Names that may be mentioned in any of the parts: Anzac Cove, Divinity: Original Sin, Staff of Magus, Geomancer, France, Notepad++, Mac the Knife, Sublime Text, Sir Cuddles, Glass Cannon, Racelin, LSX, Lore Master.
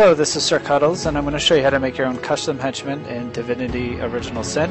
Hello, this is Sir Cuddles, and I'm going to show you how to make your own custom henchman in Divinity: Original Sin,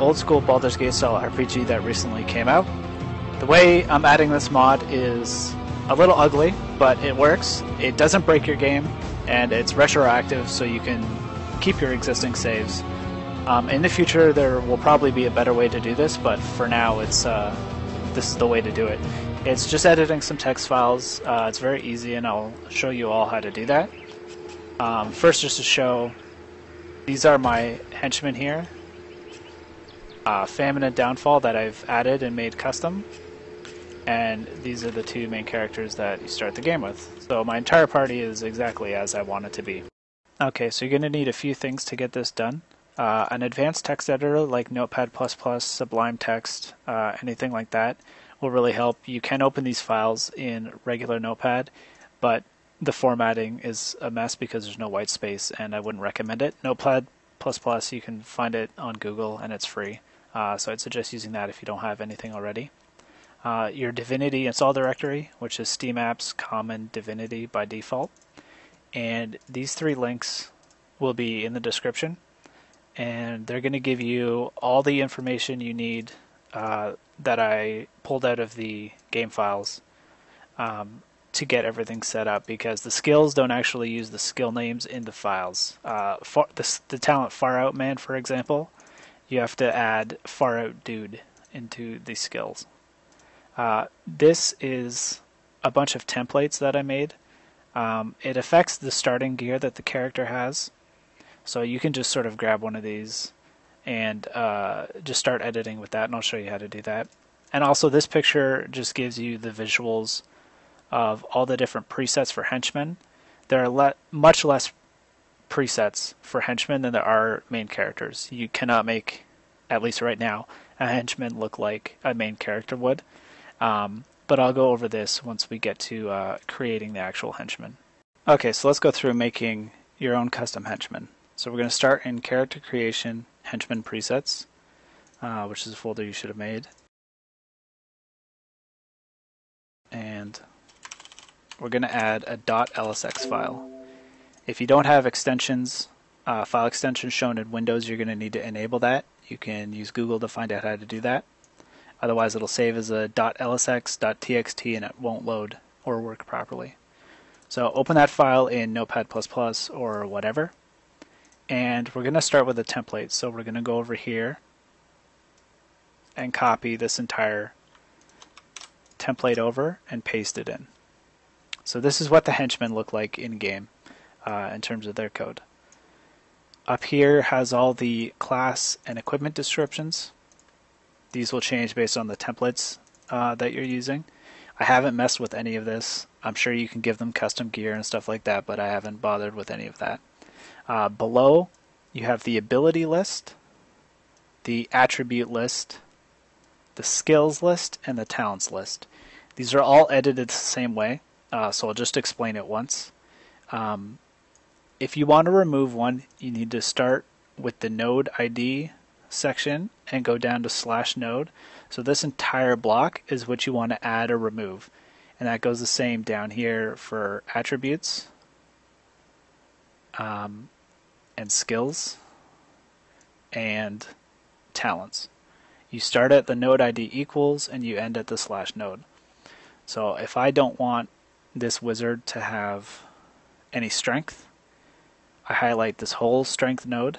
old school Baldur's Gate style RPG that recently came out. The way I'm adding this mod is a little ugly, but it works. It doesn't break your game, and it's retroactive, so you can keep your existing saves. In the future, there will probably be a better way to do this, but for now, it's this is the way to do it. It's just editing some text files. It's very easy, and I'll show you all how to do that. First, just to show, these are my henchmen here. Famine and Downfall that I've added and made custom. And these are the two main characters that you start the game with. So my entire party is exactly as I want it to be. Okay, so you're going to need a few things to get this done. An advanced text editor like Notepad++, Sublime Text, anything like that will really help. You can open these files in regular Notepad, but the formatting is a mess because there's no white space, and I wouldn't recommend it. Notepad++, you can find it on Google, and it's free. So I'd suggest using that if you don't have anything already. Your Divinity install directory, which is Steam Apps, Common, Divinity by default. And these three links will be in the description, and they're going to give you all the information you need that I pulled out of the game files to get everything set up, because the skills don't actually use the skill names in the files. The talent Far Out Man, for example, you have to add Far Out Dude into the skills. This is a bunch of templates that I made. It affects the starting gear that the character has, so you can just sort of grab one of these and just start editing with that, and I'll show you how to do that. And also, this picture just gives you the visuals of all the different presets for henchmen. There are much less presets for henchmen than there are main characters. You cannot make, at least right now, a henchman look like a main character would. But I'll go over this once we get to creating the actual henchman. Okay, so let's go through making your own custom henchman. So we're going to start in Character Creation, Henchman Presets, which is a folder you should have made. And we're going to add a .lsx file. If you don't have extensions, file extensions shown in Windows, you're going to need to enable that. You can use Google to find out how to do that. Otherwise, it'll save as a .lsx, .txt, and it won't load or work properly. So open that file in Notepad++ or whatever. And we're going to start with a template. So we're going to go over here and copy this entire template over and paste it in. So this is what the henchmen look like in-game in terms of their code. Up here has all the class and equipment descriptions. These will change based on the templates that you're using. I haven't messed with any of this. I'm sure you can give them custom gear and stuff like that, but I haven't bothered with any of that. Below, you have the ability list, the attribute list, the skills list, and the talents list. These are all edited the same way, so I'll just explain it once. If you want to remove one, you need to start with the node ID section and go down to /node. So this entire block is what you want to add or remove. And that goes the same down here for attributes and skills and talents. You start at the node ID equals and you end at the /node. So if I don't want this wizard to have any strength, I highlight this whole strength node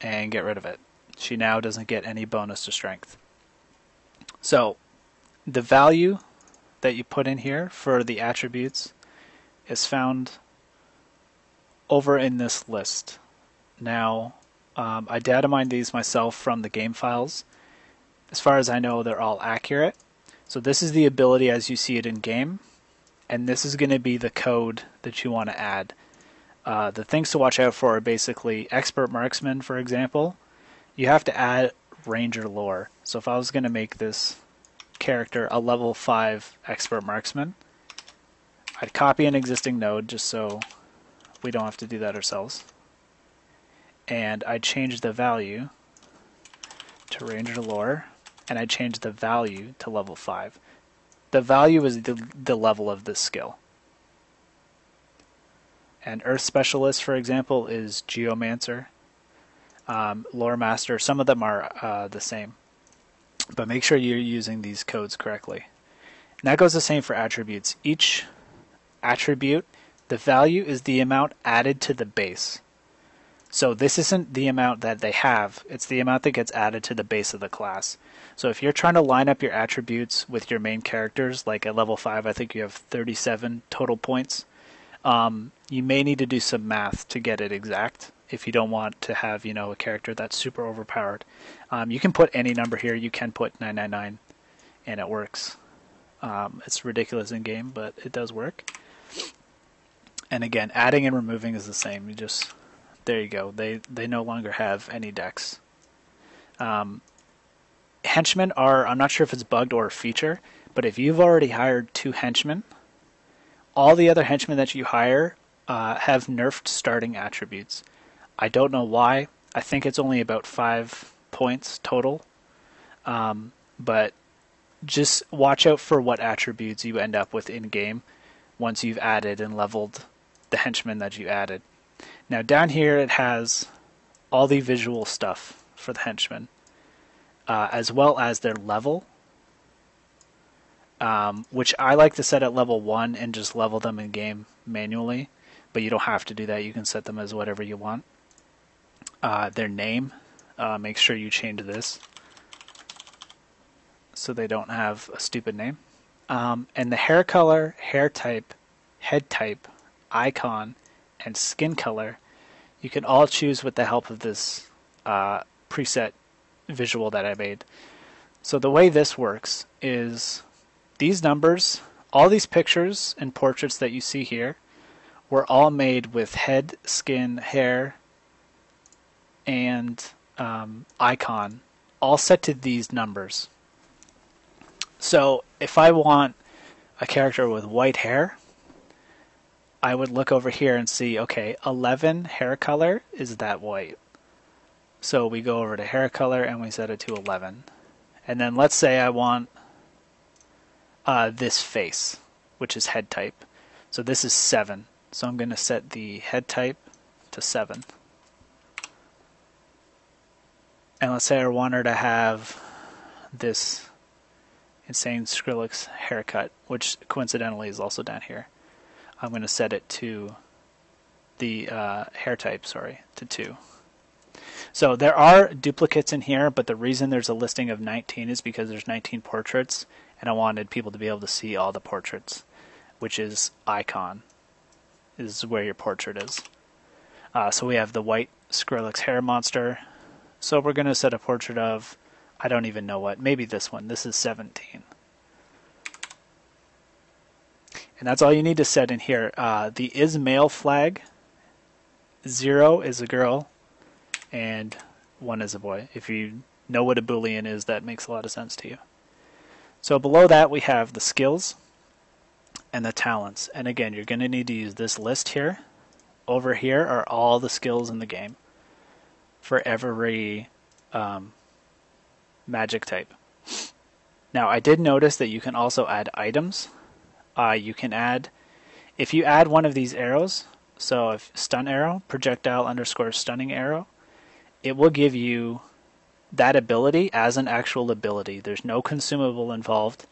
and get rid of it. She now doesn't get any bonus to strength. So the value that you put in here for the attributes is found over in this list. Now, I data mined these myself from the game files. As far as I know, they're all accurate. So this is the ability as you see it in game, and this is going to be the code that you want to add. The things to watch out for are basically expert marksman, for example. You have to add ranger lore. So if I was going to make this character a level 5 expert marksman, I'd copy an existing node just so we don't have to do that ourselves. And I change the value to ranger lore, and I change the value to level 5. The value is the level of this skill. an Earth Specialist, for example, is Geomancer. Lore Master, some of them are the same. But make sure you're using these codes correctly. And that goes the same for attributes. Each attribute, the value is the amount added to the base. So this isn't the amount that they have, it's the amount that gets added to the base of the class. So if you're trying to line up your attributes with your main characters, like at level 5 I think you have 37 total points, you may need to do some math to get it exact. If you don't want to have, you know, a character that's super overpowered. You can put any number here. You can put 999 and it works. It's ridiculous in game, but it does work. And again, adding and removing is the same. You just, there you go. They no longer have any decks. Henchmen are, I'm not sure if it's bugged or a feature, but if you've already hired 2 henchmen, all the other henchmen that you hire have nerfed starting attributes. I don't know why. I think it's only about 5 points total. But just watch out for what attributes you end up with in-game once you've added and leveled the henchmen that you added. Now down here it has all the visual stuff for the henchmen, as well as their level, which I like to set at level 1 and just level them in-game manually. But you don't have to do that. You can set them as whatever you want. Their name, make sure you change this so they don't have a stupid name. And the hair color, hair type, head type, icon, and skin color, you can all choose with the help of this preset visual that I made. So the way this works is these numbers, all these pictures and portraits that you see here, were all made with head, skin, hair, and icon, all set to these numbers. So if I want a character with white hair, I would look over here and see, okay, 11 hair color is that white. So we go over to hair color and we set it to 11. And then let's say I want this face, which is head type. So this is 7. So I'm going to set the head type to 7. And let's say I want her to have this insane Skrillex haircut, which coincidentally is also down here. I'm going to set it to the hair type, sorry, to 2. So there are duplicates in here, but the reason there's a listing of 19 is because there's 19 portraits, and I wanted people to be able to see all the portraits, which is icon, is where your portrait is. So we have the white Skrillex hair monster. So we're going to set a portrait of, I don't even know what, maybe this one. This is 17. And that's all you need to set in here. The is male flag, 0 is a girl, and 1 is a boy. If you know what a Boolean is, that makes a lot of sense to you. So below that we have the skills and the talents. And again, you're going to need to use this list here. Over here are all the skills in the game for every magic type. Now I did notice that you can also add items. You can add, if you add one of these arrows, so if stun arrow, projectile _ stunning arrow, it will give you that ability as an actual ability. There's no consumable involved.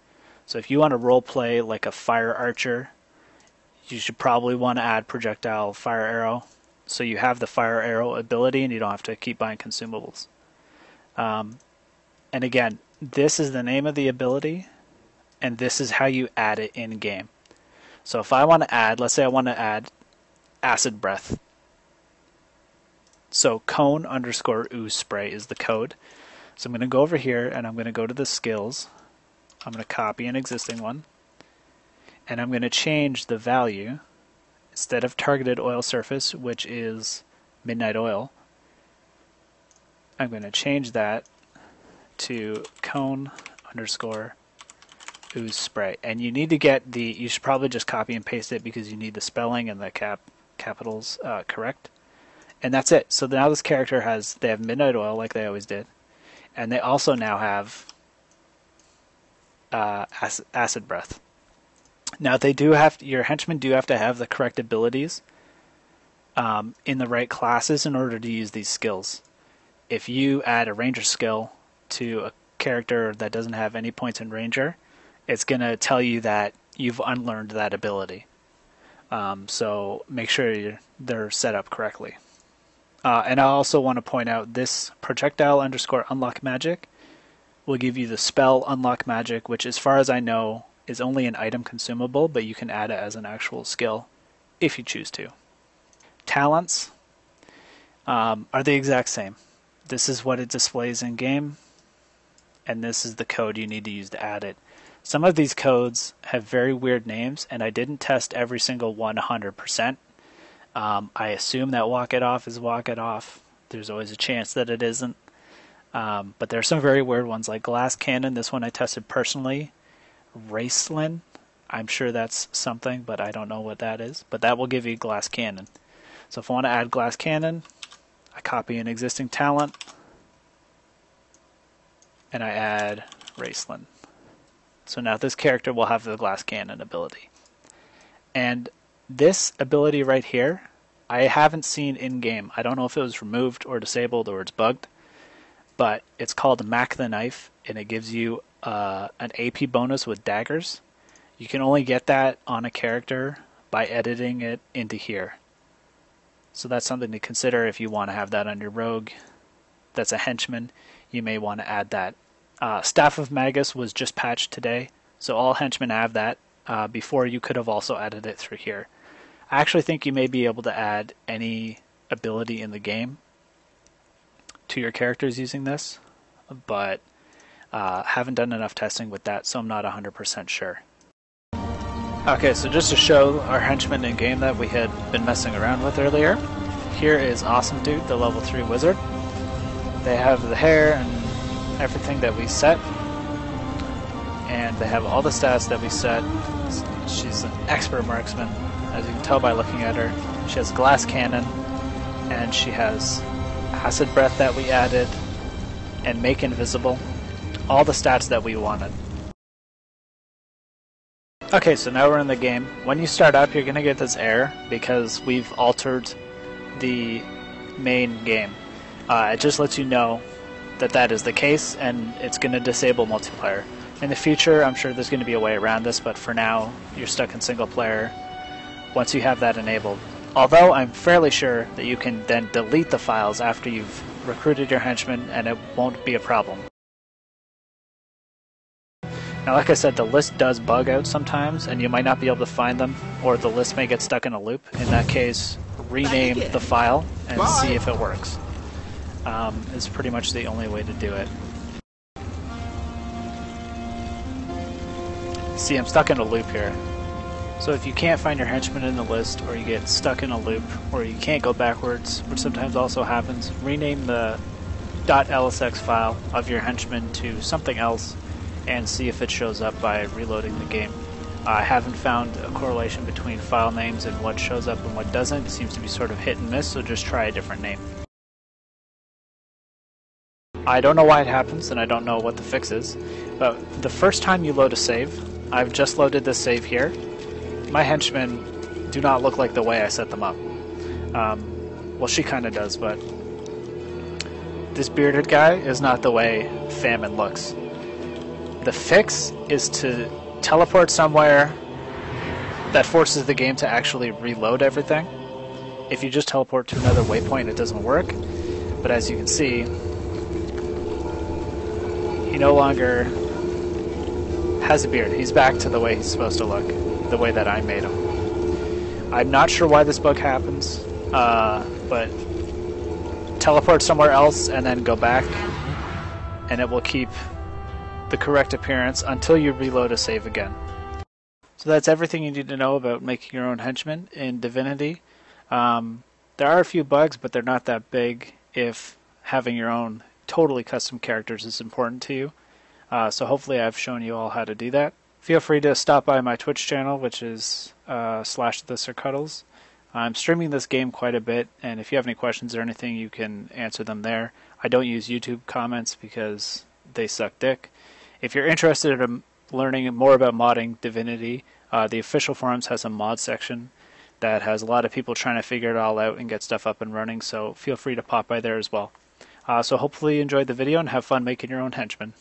So if you want to role play like a fire archer, you should probably want to add projectile fire arrow. So you have the fire arrow ability and you don't have to keep buying consumables. And again, this is the name of the ability and this is how you add it in game. So if I want to add, let's say I want to add acid breath. So cone _ ooze spray is the code. So I'm going to go over here and I'm going to go to the skills. I'm going to copy an existing one and I'm going to change the value. Instead of targeted oil surface, which is midnight oil, I'm going to change that to cone _ ooze spray. And you need to get the, you should probably just copy and paste it because you need the spelling and the capitals correct. And that's it. So now this character has, they have midnight oil like they always did. And they also now have acid breath. Now they do have, your henchmen do have to have the correct abilities in the right classes in order to use these skills. If you add a ranger skill to a character that doesn't have any points in ranger, it's going to tell you that you've unlearned that ability. So make sure they're set up correctly. And I also want to point out this projectile _ unlock magic will give you the spell unlock magic, which as far as I know is only an item consumable, but you can add it as an actual skill if you choose to. Talents are the exact same. This is what it displays in game, and this is the code you need to use to add it. Some of these codes have very weird names, and I didn't test every single one 100%. I assume that walk it off is walk it off. There's always a chance that it isn't. But there are some very weird ones like Glass Cannon. This one I tested personally. Racelin. I'm sure that's something, but I don't know what that is. But that will give you Glass Cannon. So if I want to add Glass Cannon, I copy an existing talent, and I add Racelin. So now this character will have the Glass Cannon ability. And this ability right here, I haven't seen in-game. I don't know if it was removed or disabled or it's bugged, but it's called Mac the Knife, and it gives you an AP bonus with daggers. You can only get that on a character by editing it into here. So that's something to consider if you want to have that on your rogue. That's a henchman. You may want to add that. Staff of Magus was just patched today, so all henchmen have that. Before, you could have also added it through here. I actually think you may be able to add any ability in the game to your characters using this, but haven't done enough testing with that, so I'm not 100% sure. Okay, so just to show our henchmen in game that we had been messing around with earlier, here is Awesome Dude, the level 3 wizard. They have the hair and everything that we set, and they have all the stats that we set. She's an expert marksman, as you can tell by looking at her. She has Glass Cannon, and she has Acid Breath that we added, and Make Invisible. All the stats that we wanted. Okay, so now we're in the game. When you start up, you're going to get this error because we've altered the main game. It just lets you know that that is the case, and it's going to disable multiplayer. In the future, I'm sure there's going to be a way around this, but for now, you're stuck in single player once you have that enabled. Although I'm fairly sure that you can then delete the files after you've recruited your henchmen, and it won't be a problem. Now, like I said, the list does bug out sometimes, and you might not be able to find them, or the list may get stuck in a loop. In that case, rename the file and see if it works. It's pretty much the only way to do it. See, I'm stuck in a loop here. So if you can't find your henchman in the list, or you get stuck in a loop, or you can't go backwards, which sometimes also happens, rename the .lsx file of your henchman to something else and see if it shows up by reloading the game. I haven't found a correlation between file names and what shows up and what doesn't. It seems to be sort of hit and miss, so just try a different name. I don't know why it happens, and I don't know what the fix is, but the first time you load a save, I've just loaded this save here. My henchmen do not look like the way I set them up. Well, she kind of does, but this bearded guy is not the way Famine looks. The fix is to teleport somewhere that forces the game to actually reload everything. If you just teleport to another waypoint, it doesn't work. But as you can see, he no longer has a beard. He's back to the way he's supposed to look, the way that I made him. I'm not sure why this bug happens, but teleport somewhere else and then go back, and it will keep the correct appearance until you reload a save again. So that's everything you need to know about making your own henchmen in Divinity. There are a few bugs, but they're not that big if having your own totally custom characters is important to you. So hopefully I've shown you all how to do that. Feel free to stop by my Twitch channel, which is /TheSirCuddles. I'm streaming this game quite a bit, and if you have any questions or anything, you can answer them there. I don't use YouTube comments because they suck dick. If you're interested in learning more about modding Divinity, the official forums has a mod section. that has a lot of people trying to figure it all out and get stuff up and running, so feel free to pop by there as well. So hopefully you enjoyed the video and have fun making your own henchmen.